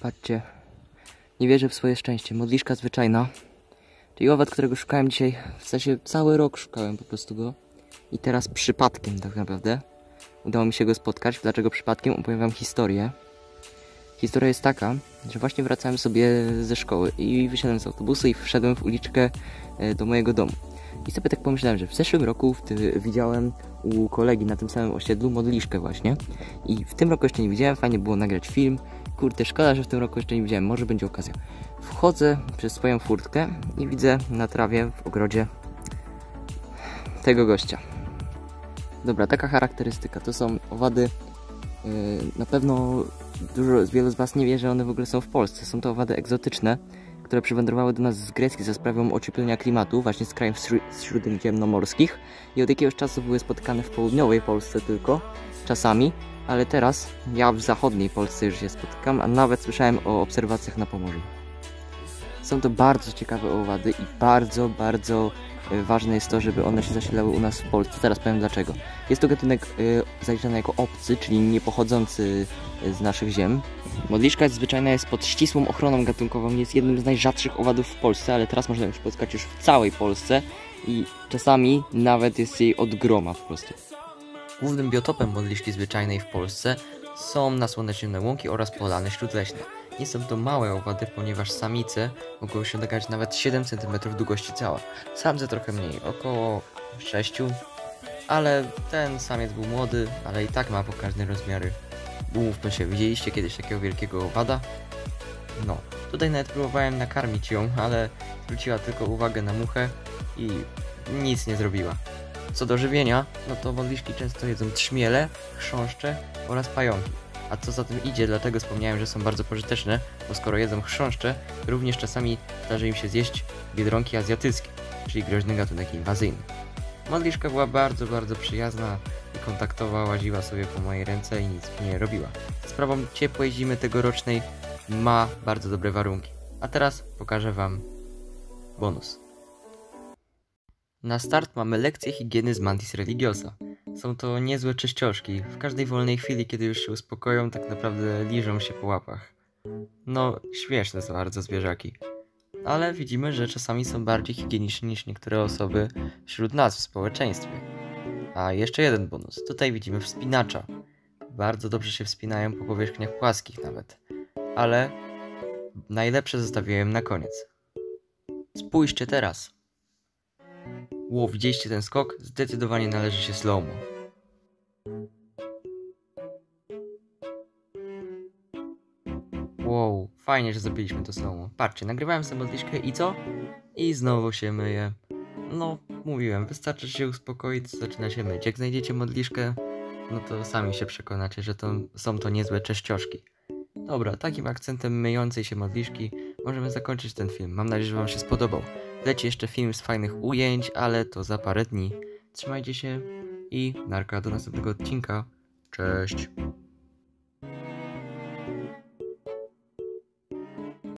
Patrzcie, nie wierzę w swoje szczęście. Modliszka zwyczajna, czyli owad, którego szukałem dzisiaj, w sensie cały rok szukałem po prostu go. I teraz przypadkiem tak naprawdę udało mi się go spotkać. Dlaczego przypadkiem? Opowiem wam historię. Historia jest taka, że właśnie wracałem sobie ze szkoły i wysiadłem z autobusu i wszedłem w uliczkę do mojego domu. I sobie tak pomyślałem, że w zeszłym roku widziałem u kolegi na tym samym osiedlu modliszkę właśnie. I w tym roku jeszcze nie widziałem, fajnie było nagrać film. Kurde, szkoda, że w tym roku jeszcze nie widziałem, może będzie okazja. Wchodzę przez swoją furtkę i widzę na trawie w ogrodzie tego gościa. Dobra, taka charakterystyka, to są owady, na pewno wielu z was nie wie, że one w ogóle są w Polsce. Są to owady egzotyczne, które przywędrowały do nas z Grecji za sprawą ocieplenia klimatu, właśnie z krajów śródziemnomorskich, i od jakiegoś czasu były spotykane w południowej Polsce tylko, czasami, ale teraz ja w zachodniej Polsce już je spotykam, a nawet słyszałem o obserwacjach na Pomorzu. Są to bardzo ciekawe owady i bardzo ważne jest to, żeby one się zasiedlały u nas w Polsce. Teraz powiem dlaczego. Jest to gatunek zaliczany jako obcy, czyli nie pochodzący z naszych ziem. Modliszka zwyczajna jest pod ścisłą ochroną gatunkową, jest jednym z najrzadszych owadów w Polsce, ale teraz można ją spotkać już w całej Polsce i czasami nawet jest jej od groma po prostu. Głównym biotopem modliszki zwyczajnej w Polsce są nasłonecznione łąki oraz polany śródleśne. Nie są to małe owady, ponieważ samice mogą osiągać nawet 7 cm długości ciała. Samce trochę mniej, około 6, ale ten samiec był młody, ale i tak ma pokaźne rozmiary. Umówmy się, widzieliście kiedyś takiego wielkiego owada? No, tutaj nawet próbowałem nakarmić ją, ale zwróciła tylko uwagę na muchę i nic nie zrobiła. Co do żywienia, no to modliszki często jedzą trzmiele, chrząszcze oraz pająki. A co za tym idzie, dlatego wspomniałem, że są bardzo pożyteczne, bo skoro jedzą chrząszcze, również czasami zdarzy im się zjeść biedronki azjatyckie, czyli groźny gatunek inwazyjny. Modliszka była bardzo przyjazna i łaziła sobie po mojej ręce i nic mi nie robiła. Za sprawą ciepłej zimy tegorocznej ma bardzo dobre warunki. A teraz pokażę wam bonus. Na start mamy lekcję higieny z Mantis religiosa. Są to niezłe czyścioszki, w każdej wolnej chwili, kiedy już się uspokoją, tak naprawdę liżą się po łapach. No, śmieszne są bardzo zwierzaki. Ale widzimy, że czasami są bardziej higieniczne niż niektóre osoby wśród nas w społeczeństwie. A jeszcze jeden bonus, tutaj widzimy wspinacza. Bardzo dobrze się wspinają po powierzchniach płaskich nawet. Ale najlepsze zostawiłem na koniec. Spójrzcie teraz. Wow, widzieliście ten skok? Zdecydowanie należy się slow-mo. Wow, fajnie, że zrobiliśmy to slow-mo. Patrzcie, nagrywałem sobie modliszkę i co? I znowu się myje. No, mówiłem, wystarczy się uspokoić, zaczyna się myć. Jak znajdziecie modliszkę, no to sami się przekonacie, że są to niezłe cześcioszki. Dobra, takim akcentem myjącej się modliszki możemy zakończyć ten film. Mam nadzieję, że wam się spodobał. Leci jeszcze film z fajnych ujęć, ale to za parę dni. Trzymajcie się i narka do następnego odcinka. Cześć!